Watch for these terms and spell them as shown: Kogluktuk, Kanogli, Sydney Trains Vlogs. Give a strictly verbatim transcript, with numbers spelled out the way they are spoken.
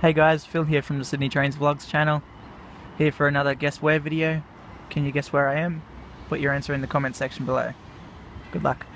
Hey guys, Phil here from the Sydney Trains Vlogs channel, here for another guess where video. Can you guess where I am? Put your answer in the comment section below. Good luck.